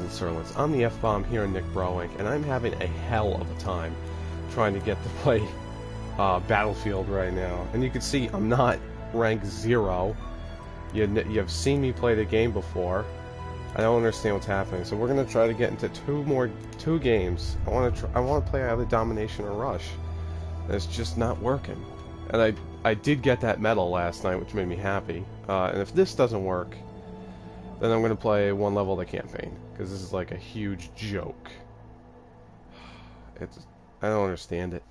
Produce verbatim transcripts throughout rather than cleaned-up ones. and Serlance. I'm the F-Bomb here in Nick Broink, and I'm having a hell of a time trying to get to play uh, Battlefield right now. And you can see I'm not rank zero. You, you've seen me play the game before. I don't understand what's happening. So we're gonna try to get into two more two games. I want to I want to play either Domination or Rush. And it's just not working. And I I did get that medal last night, which made me happy. Uh, and if this doesn't work, then I'm gonna play one level of the campaign, because this is like a huge joke. It's I don't understand it.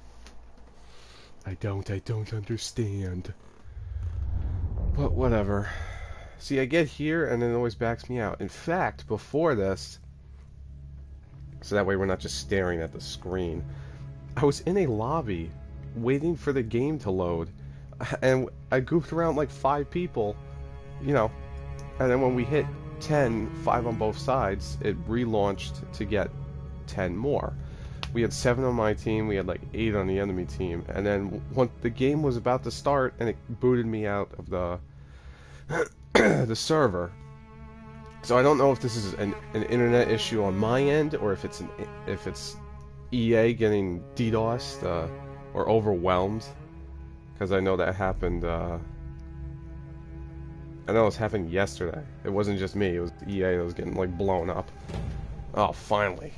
I don't I don't understand. But whatever. See, I get here, and it always backs me out. In fact, before this, so that way we're not just staring at the screen, I was in a lobby waiting for the game to load, and I goofed around like five people, you know, and then when we hit ten, five on both sides, it relaunched to get ten more. We had seven on my team, we had like eight on the enemy team, and then when the game was about to start, and it booted me out of the... the server. So I don't know if this is an, an internet issue on my end, or if it's an if it's E A getting DDoSed uh, or overwhelmed, because I know that happened. Uh, I know it's happened yesterday. It wasn't just me; it was E A that was getting like blown up. Oh, finally!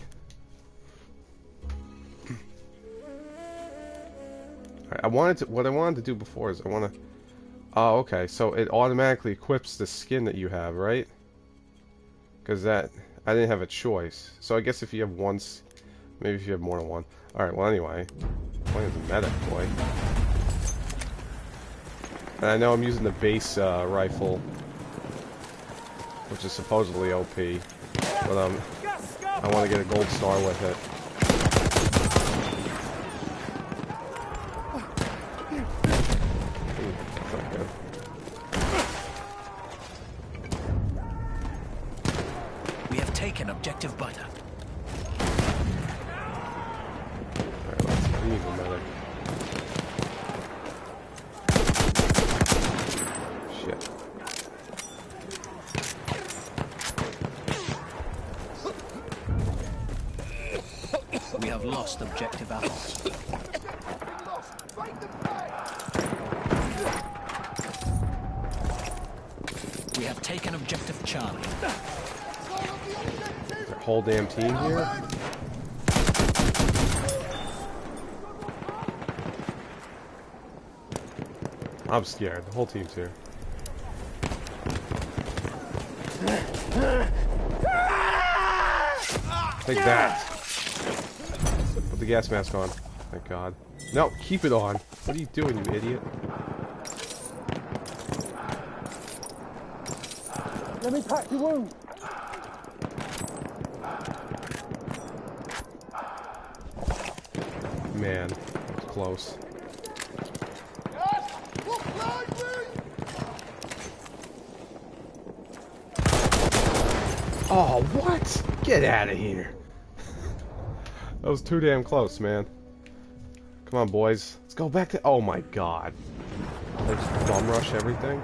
All right, I wanted to. What I wanted to do before is I want to. Oh, okay, so it automatically equips the skin that you have, right? Because that... I didn't have a choice. So I guess if you have one... Maybe if you have more than one. Alright, well anyway. Playing as a medic, boy. And I know I'm using the base uh, rifle, which is supposedly O P. But um, I want to get a gold star with it. Objective butter. Alright, let's leave a medic. Shit. We have lost objective apples. We have taken objective Charlie. Whole damn team here. I'm scared. The whole team's here. Take that. Put the gas mask on. Thank God. No, keep it on. What are you doing, you idiot? Let me pack the wound. Man, that was close. Oh, what? Get out of here. That was too damn close, man. Come on, boys. Let's go back to... Oh, my God. Let's bum rush everything.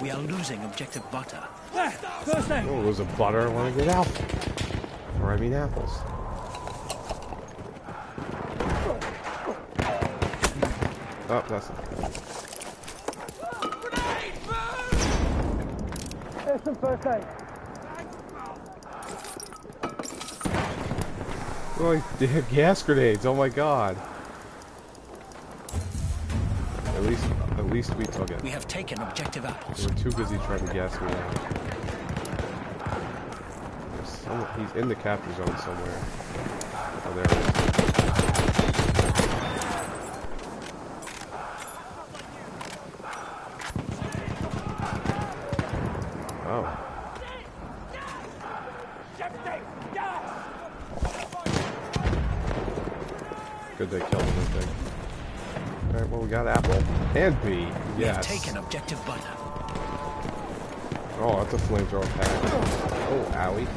We are losing objective butter. Oh, lose a butter. I want to get out. Or I mean apples. Oh, that's not good. There's some first aid. Oh, they have gas grenades. Oh my God. At least, at least we took it. We have taken objective apples. They were too busy trying to gas me out. There's some, he's in the capture zone somewhere. Oh, there he is. Good they killed everything. Alright, well we got apple. And B. Yes. Taken objective butter. Oh, that's a flamethrower pack. Oh, owie.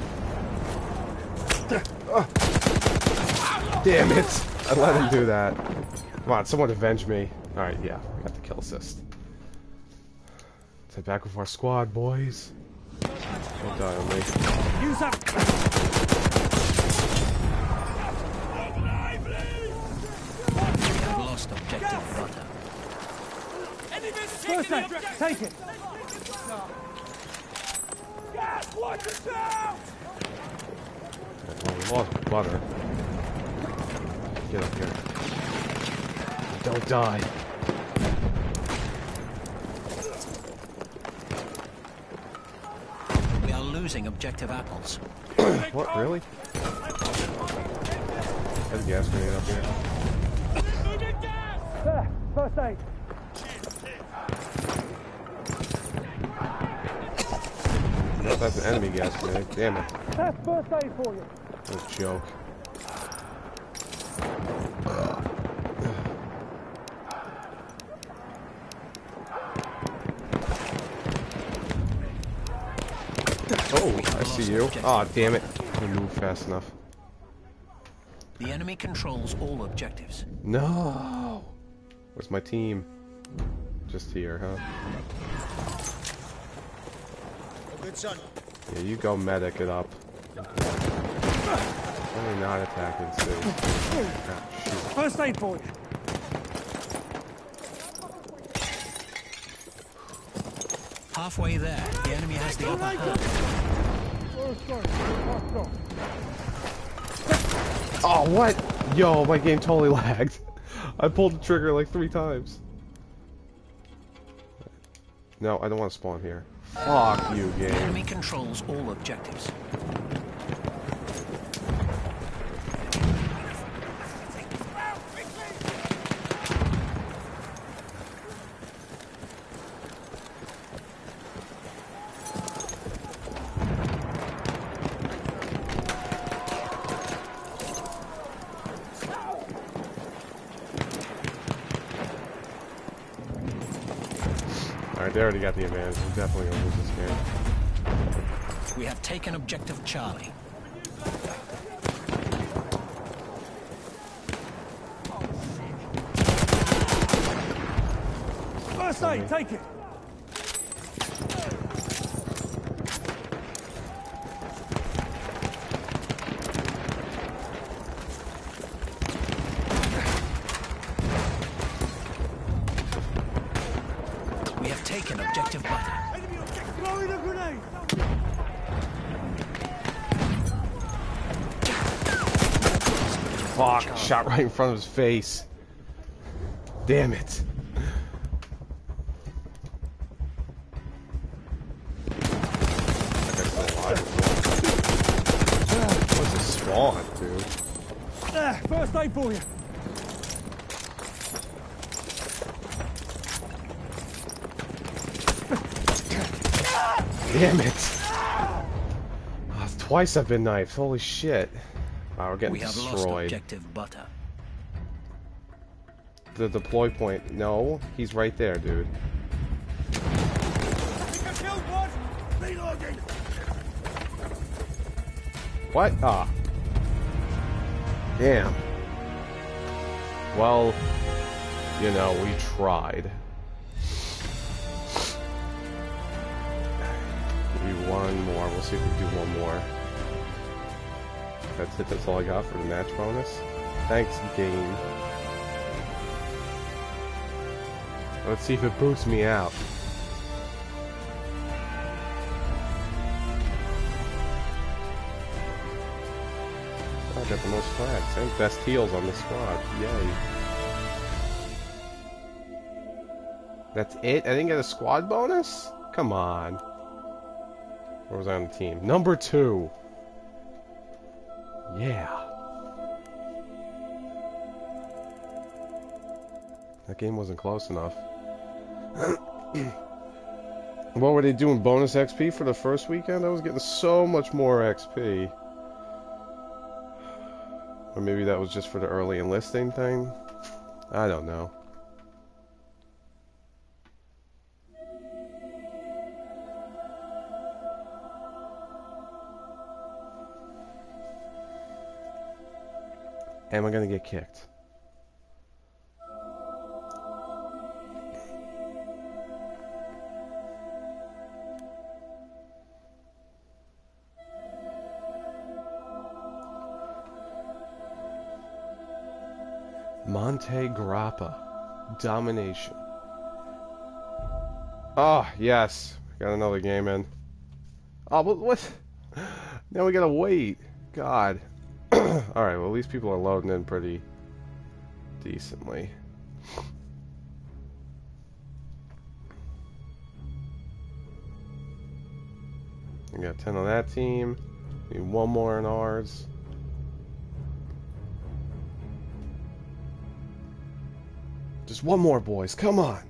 Oh. Damn it! I let him do that. Come on, someone avenge me. Alright, yeah, we got the kill assist. Let's head back with our squad, boys. Don't Domination. Use up. I've lost objective butter. First aid, take it. Gas, watch us out. Well, we lost butter. Get up here. Don't die. We are losing objective apples. What, really? There's a gas grenade up here. There, first aid. That's an enemy gas grenade. Damn it. That's first aid for you. That's a joke. You. Oh, damn it. We moved fast enough. The enemy controls all objectives. No. Where's my team? Just here, huh? Good shot. Yeah, you go medic it up. Why are not attacking soon? Ah, shoot. First aid boy. Halfway there. The enemy has the upper hand. Oh, what? Yo, my game totally lagged. I pulled the trigger like three times. No, I don't want to spawn here. Fuck you, game. The enemy controls all objectives. They already got the advantage. We're definitely gonna lose this game. We have taken objective Charlie. First aid, take it. Fuck, shot right in front of his face. Damn it. What's a spawn, dude? There, first aid for you. Damn it. Oh, twice I've been knifed, holy shit. Wow, we're getting we have destroyed. Lost objective butter. The deploy point. No, he's right there, dude. I think I killed one. Reloading. What? Ah. Damn. Well, you know, we tried. We won more. We'll see if we can do one more. That's it, that's all I got for the match bonus. Thanks, game. Let's see if it boosts me out. I got the most flags and best heals on the squad. Yay. That's it? I didn't get a squad bonus? Come on. Or was I on the team? Number two. Yeah. That game wasn't close enough. What were they doing? Bonus X P for the first weekend? I was getting so much more X P. Or maybe that was just for the early enlisting thing? I don't know. Am I gonna get kicked? Monte Grappa. Domination. Oh, yes. Got another game in. Oh, but what? Now we gotta wait. God. Alright, well, at least people are loading in pretty decently. We got ten on that team. Need one more in ours. Just one more, boys. Come on.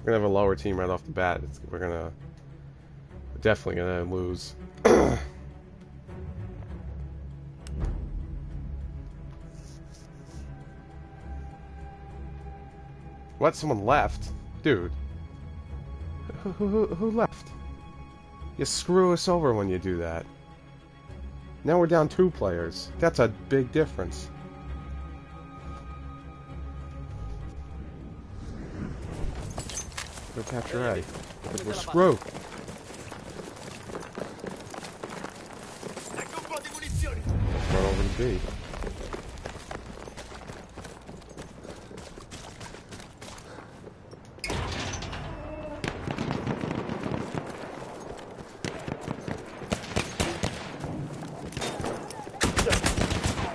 We're gonna have a lower team right off the bat. It's, we're gonna we're definitely gonna lose. What? Someone left, dude. Who, who, who left? You screw us over when you do that. Now we're down two players. That's a big difference. Go capture A. We're screwed. Let's run over to B.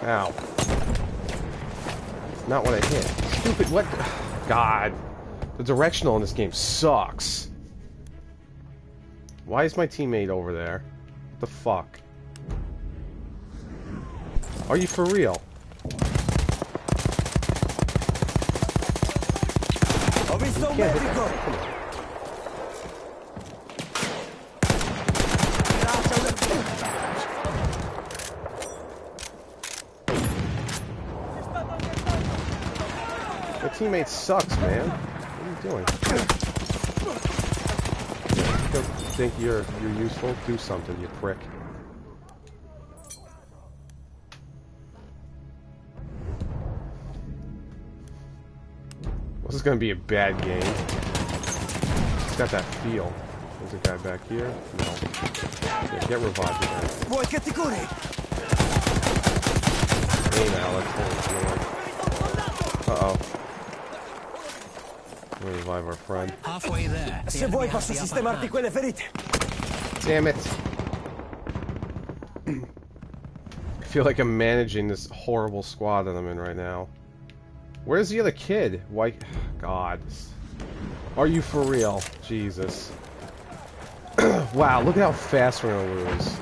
Ow. That's not what I hit. Stupid, what? God. The directional in this game sucks. Why is my teammate over there? What the fuck? Are you for real? You can't hit that. My teammate sucks, man. What are you doing? You don't think you're you're useful? Do something, you prick. Well, this is gonna be a bad game. It's got that feel. There's a guy back here. No. Yeah, get revived with that. Boy, get the goodie. Hey, Alex. Uh oh. We'll revive our friend. Halfway there. Se vuoi posso sistemarti quelle ferite. Damn it. I feel like I'm managing this horrible squad that I'm in right now. Where's the other kid? Why? God. Are you for real? Jesus. Wow, look at how fast we're gonna lose.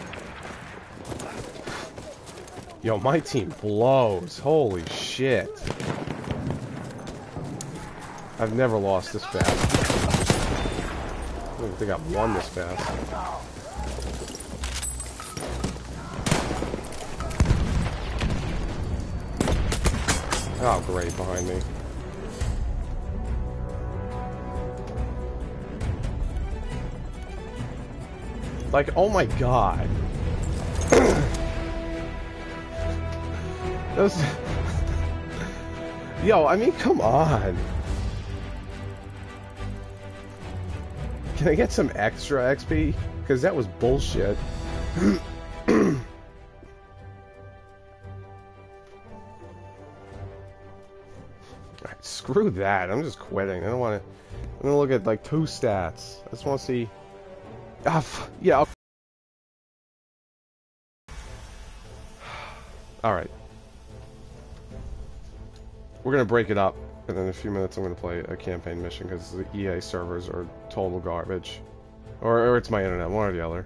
Yo, my team blows. Holy shit. I've never lost this fast. I don't think I've won this fast. Oh, great, behind me. Like, oh my god. Those. Yo, I mean, come on. Can I get some extra X P? Because that was bullshit. Alright, screw that. I'm just quitting. I don't want to... I'm going to look at, like, two stats. I just want to see... Ah, f yeah, alright. We're going to break it up. And then in a few minutes I'm going to play a campaign mission because the E A servers are total garbage. Or, or it's my internet, one or the other.